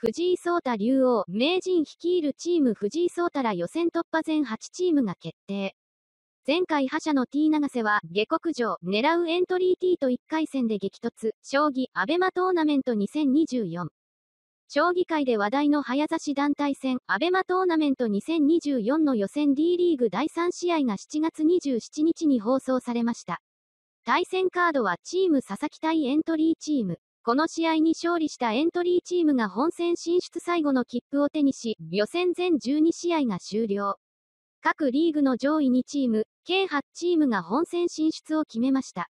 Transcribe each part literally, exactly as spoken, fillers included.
藤井聡太竜王、名人率いるチーム藤井聡太ら予選突破全はちチームが決定。前回覇者の T 永瀬は、下克上、狙うエントリー T といっかい戦で激突、将棋、アベマトーナメントにせんにじゅうよん。将棋界で話題の早指し団体戦、アベマトーナメントにせんにじゅうよんの予選 D リーグだいさん試合がしちがつにじゅうしちにちに放送されました。対戦カードはチーム佐々木対エントリーチーム。この試合に勝利したエントリーチームが本戦進出最後の切符を手にし、予選全じゅうに試合が終了。各リーグの上位にチーム、計はちチームが本戦進出を決めました。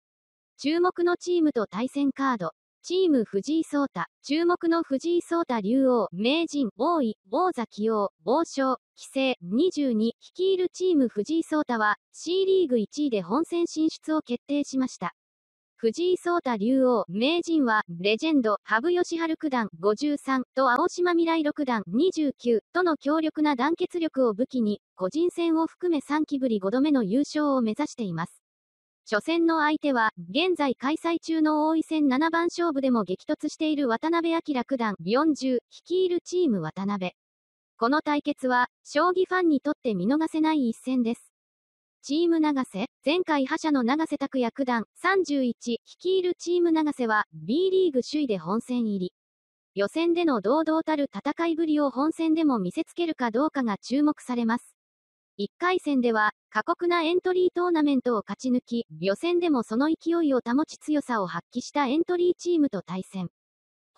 注目のチームと対戦カード。チーム藤井聡太。注目の藤井聡太竜王、名人、王位、王座棋王、王将、棋聖、にじゅうに。率いるチーム藤井聡太は、C リーグいちいで本戦進出を決定しました。藤井聡太竜王、名人は、レジェンド、羽生善治九段、ごじゅうさんと青島未来六段、にじゅうきゅうとの強力な団結力を武器に、個人戦を含めさん期ぶりごどめの優勝を目指しています。初戦の相手は、現在開催中の王位戦七番勝負でも激突している渡辺明九段、よんじゅう、率いるチーム渡辺。この対決は、将棋ファンにとって見逃せない一戦です。チーム永瀬、前回覇者の永瀬拓矢九段さんじゅういち率いるチーム永瀬は B リーグ首位で本戦入り。予選での堂々たる戦いぶりを本戦でも見せつけるかどうかが注目されます。いっかい戦では過酷なエントリートーナメントを勝ち抜き、予選でもその勢いを保ち強さを発揮したエントリーチームと対戦。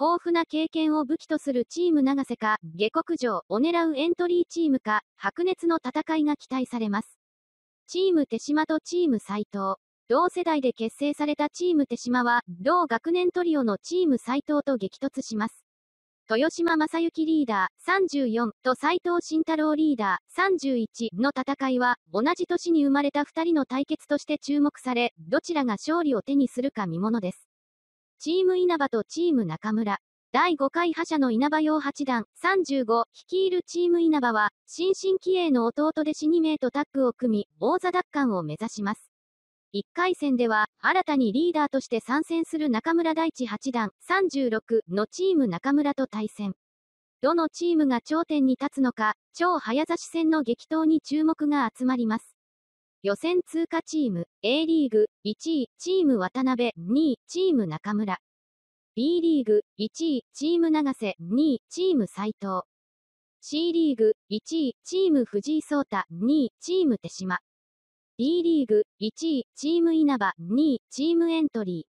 豊富な経験を武器とするチーム永瀬か、下克上を狙うエントリーチームか、白熱の戦いが期待されます。チーム手島とチーム斎藤。同世代で結成されたチーム手島は、同学年トリオのチーム斎藤と激突します。豊島将之リーダーさんじゅうよんと斎藤慎太郎リーダーさんじゅういちの戦いは、同じ年に生まれたふたりの対決として注目され、どちらが勝利を手にするか見ものです。チーム稲葉とチーム中村。だいごかい覇者の稲葉陽八段さんじゅうご率いるチーム稲葉は、新進気鋭の弟弟子に名とタッグを組み、王座奪還を目指します。いっかい戦では、新たにリーダーとして参戦する中村大地八段さんじゅうろくのチーム中村と対戦。どのチームが頂点に立つのか、超早指し戦の激闘に注目が集まります。予選通過チーム、A リーグいちい、チーム渡辺、にい、チーム中村。B リーグいちい、チーム永瀬、にい、チーム斎藤。C リーグいちい、チーム藤井聡太、にい、チーム手島。D リーグいちい、チーム稲葉、にい、チームエントリ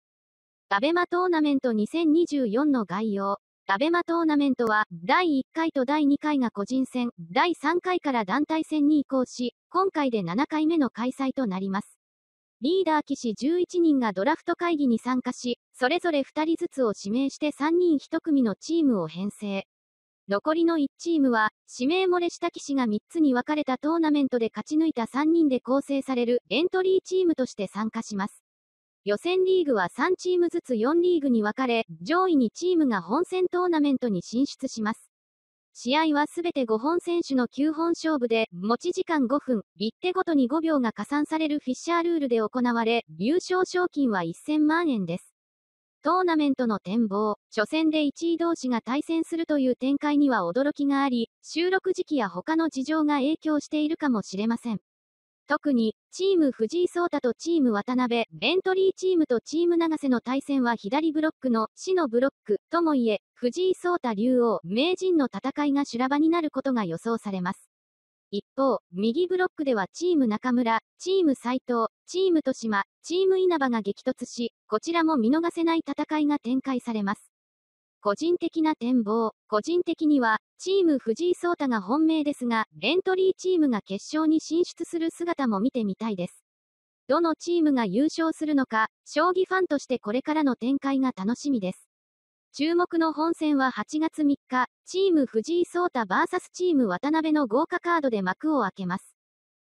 ー。アベマトーナメントにせんにじゅうよんの概要。アベマトーナメントは、だいいっかいとだいにかいが個人戦、だいさんかいから団体戦に移行し、今回でななかいめの開催となります。リーダー棋士じゅういちにんがドラフト会議に参加し、それぞれふたりずつを指名してさんにんひと組のチームを編成。残りのいちチームは、指名漏れした棋士がみっつに分かれたトーナメントで勝ち抜いたさんにんで構成されるエントリーチームとして参加します。予選リーグはさんチームずつよんリーグに分かれ、上位にチームが本戦トーナメントに進出します。試合はすべてごほん選手のきゅうほん勝負で、持ち時間ごふん、一手ごとにごびょうが加算されるフィッシャールールで行われ、優勝賞金はせんまんえんです。トーナメントの展望、初戦でいちい同士が対戦するという展開には驚きがあり、収録時期や他の事情が影響しているかもしれません。特に、チーム藤井聡太とチーム渡辺、エントリーチームとチーム永瀬の対戦は左ブロックの死のブロックともいえ、藤井聡太竜王、名人の戦いが修羅場になることが予想されます。一方、右ブロックではチーム中村、チーム斎藤、チーム豊島、チーム稲葉が激突し、こちらも見逃せない戦いが展開されます。個人的な展望、個人的には、チーム藤井聡太が本命ですが、エントリーチームが決勝に進出する姿も見てみたいです。どのチームが優勝するのか、将棋ファンとしてこれからの展開が楽しみです。注目の本戦ははちがつみっか、チーム藤井聡太 ブイエス チーム渡辺の豪華カードで幕を開けます。